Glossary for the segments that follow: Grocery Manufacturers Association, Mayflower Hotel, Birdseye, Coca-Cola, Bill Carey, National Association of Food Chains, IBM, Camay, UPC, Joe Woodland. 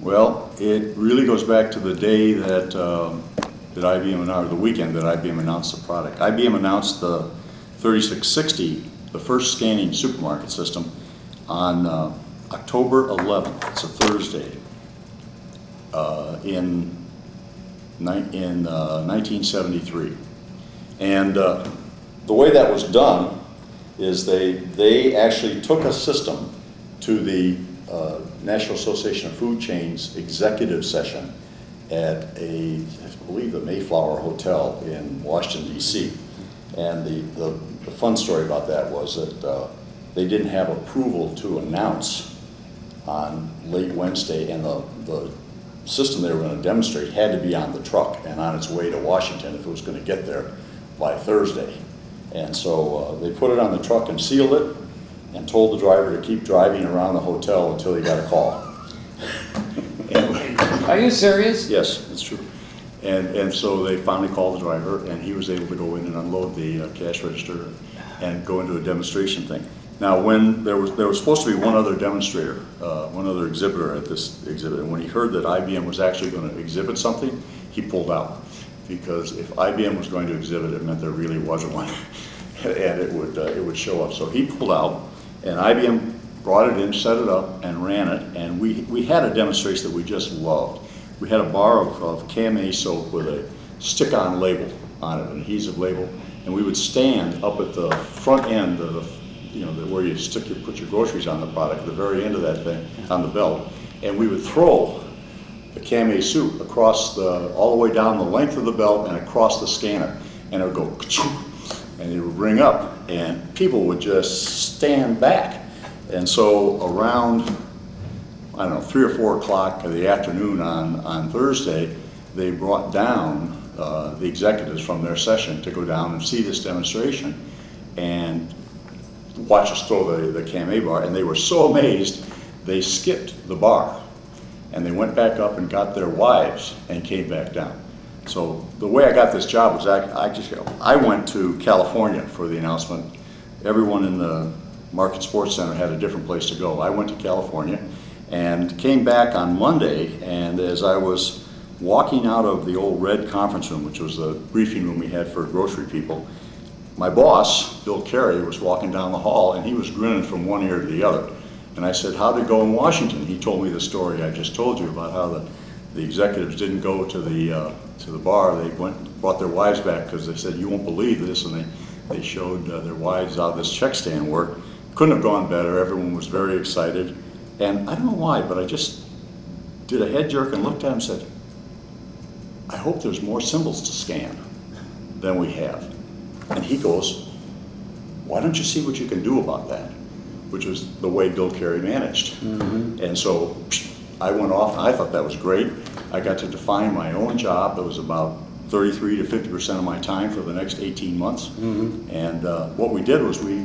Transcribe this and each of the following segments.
Well, it really goes back to the day that or the weekend that IBM announced the product. IBM announced the 3660, the first scanning supermarket system, on October 11th. It's a Thursday in 1973. And the way that was done is they actually took a system to the National Association of Food Chains executive session at a, I believe, the Mayflower Hotel in Washington, D.C. And the fun story about that was that they didn't have approval to announce on late Wednesday, and the system they were going to demonstrate had to be on the truck and on its way to Washington if it was going to get there by Thursday. And so they put it on the truck and sealed it and told the driver to keep driving around the hotel until he got a call. Are you serious? Yes, that's true. And so they finally called the driver, and he was able to go in and unload the cash register and go into a demonstration thing. Now, when there was supposed to be one other demonstrator, one other exhibitor at this exhibit, and when he heard that IBM was actually going to exhibit something, he pulled out, because if IBM was going to exhibit, it meant there really wasn't one, and it would show up. So he pulled out, and IBM brought it in, set it up, and ran it, and we had a demonstration that we just loved. We had a bar of Camay soap with a stick-on label on it, an adhesive label, and we would stand up at the front end of the, you know, where you put your groceries on the product, the very end of that thing, on the belt, and we would throw the Camay soup across all the way down the length of the belt and across the scanner, and it would go, and it would ring up, and people would just stand back. And so around, I don't know, 3 or 4 o'clock in the afternoon on Thursday, they brought down the executives from their session to go down and see this demonstration and watch us throw the Camay bar. And they were so amazed, they skipped the bar. And they went back up and got their wives and came back down. So the way I got this job was I went to California for the announcement. Everyone in the Market Sports Center had a different place to go. I went to California and came back on Monday, and as I was walking out of the old red conference room, which was the briefing room we had for grocery people, my boss, Bill Carey, was walking down the hall, and he was grinning from one ear to the other. And I said, how'd it go in Washington? He told me the story I just told you about how the executives didn't go to the bar. They went and brought their wives back because they said, you won't believe this, and they showed their wives how this check stand worked. Couldn't have gone better. Everyone was very excited. And I don't know why, but I just did a head jerk and looked at him and said, I hope there's more symbols to scan than we have. And he goes, why don't you see what you can do about that? Which was the way Bill Carey managed. Mm-hmm. And so I went off, and I thought that was great. I got to define my own job. It was about 33 to 50% of my time for the next 18 months. Mm-hmm. And what we did was we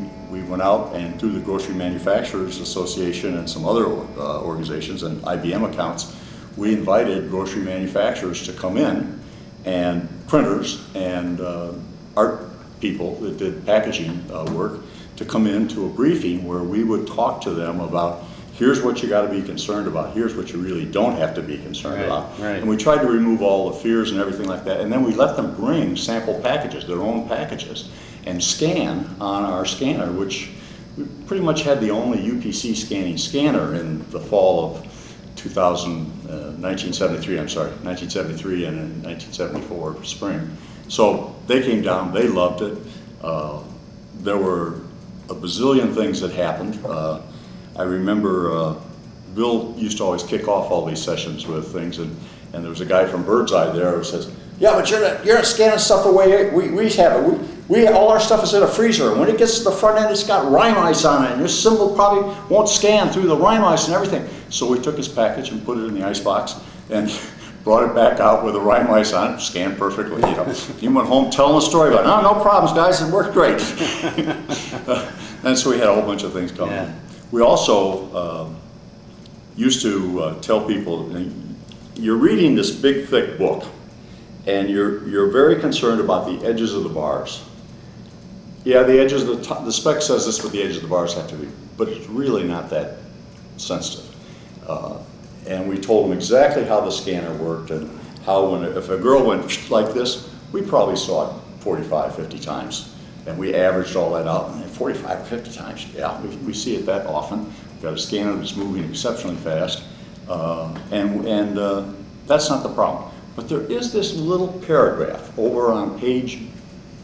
went out and through the Grocery Manufacturers Association and some other organizations and IBM accounts, we invited grocery manufacturers to come in, and printers and art people that did packaging work to come in to a briefing where we would talk to them about here's what you got to be concerned about, here's what you really don't have to be concerned about. Right. And we tried to remove all the fears and everything like that, and then we let them bring sample packages, their own packages, and scan on our scanner, which we pretty much had the only UPC scanning scanner in the fall of 1973 and in 1974 spring. So they came down, they loved it. There were a bazillion things that happened. I remember Bill used to always kick off all these sessions with things, and there was a guy from Birdseye there who says, yeah, but you're not scanning stuff the way we have it. We all our stuff is in a freezer, and when it gets to the front end, it's got rime ice on it, and your symbol probably won't scan through the rime ice and everything. So we took his package and put it in the ice box and brought it back out with the rime ice on it, scanned perfectly. You know, he went home telling the story about, no problems, guys, it worked great. And so we had a whole bunch of things coming. Yeah. We also used to tell people, you're reading this big thick book, and you're very concerned about the edges of the bars. Yeah, the edges of the spec says this, but the edges of the bars have to be. But it's really not that sensitive. and we told them exactly how the scanner worked and how, when if a girl went like this, we probably saw it 45, 50 times. And we averaged all that out. And 45, 50 times, yeah, we see it that often. We've got a scanner that's moving exceptionally fast. That's not the problem. But there is this little paragraph over on page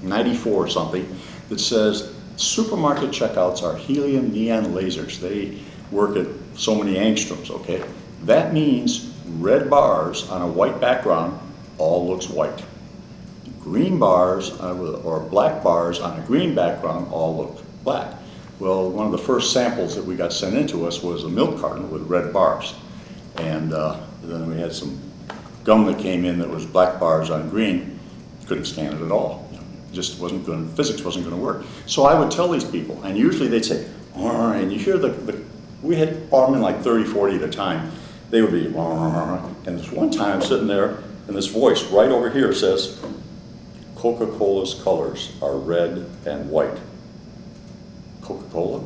94 or something that says, supermarket checkouts are helium neon lasers. They work at so many angstroms, okay? That means red bars on a white background all looks white. Green bars or black bars on a green background all look black. Well, one of the first samples that we got sent into us was a milk carton with red bars. And then we had some gum that came in that was black bars on green. Couldn't scan it at all. Just wasn't going, physics wasn't going to work. So I would tell these people, and usually they'd say, oh, and you hear we had barmen like 30, 40 at a time. They would be, oh, and this one time I'm sitting there, and this voice right over here says, Coca-Cola's colors are red and white. Coca-Cola?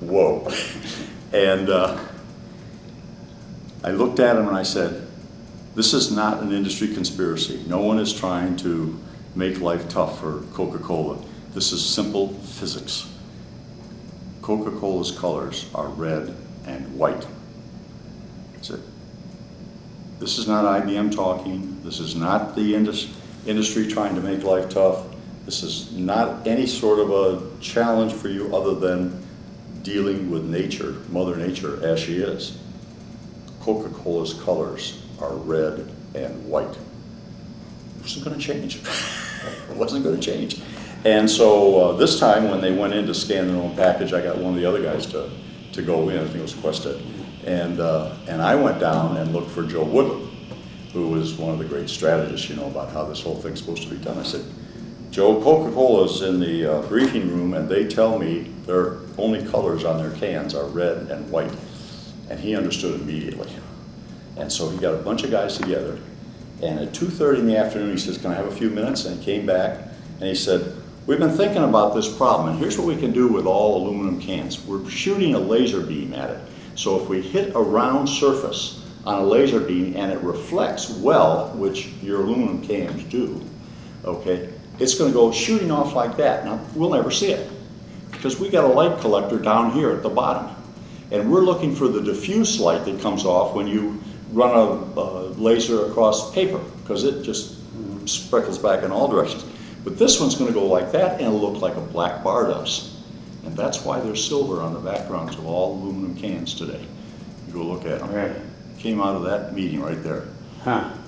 Whoa. And I looked at him and I said, this is not an industry conspiracy. No one is trying to make life tough for Coca-Cola. This is simple physics. Coca-Cola's colors are red and white. That's it. This is not IBM talking. This is not the industry trying to make life tough. This is not any sort of a challenge for you other than dealing with nature, Mother Nature as she is. Coca-Cola's colors are red and white. It wasn't going to change. It wasn't going to change. And so this time when they went in to scan their own package, I got one of the other guys to go in, I think it was Quested. And I went down and looked for Joe Woodland, who was one of the great strategists, you know, about how this whole thing's supposed to be done. I said, Joe, Coca-Cola's in the briefing room and they tell me their only colors on their cans are red and white. And he understood immediately. And so he got a bunch of guys together, and at 2:30 in the afternoon he says, can I have a few minutes? And he came back and he said, we've been thinking about this problem and here's what we can do with all aluminum cans. We're shooting a laser beam at it. So if we hit a round surface on a laser beam and it reflects well, which your aluminum cans do, okay, it's going to go shooting off like that. Now, we'll never see it because we got a light collector down here at the bottom. And we're looking for the diffuse light that comes off when you run a laser across paper because it just speckles back in all directions. But this one's going to go like that and look like a black bar does. And that's why there's silver on the backgrounds of all aluminum cans today. You go look at them. Right. Came out of that meeting right there. Huh.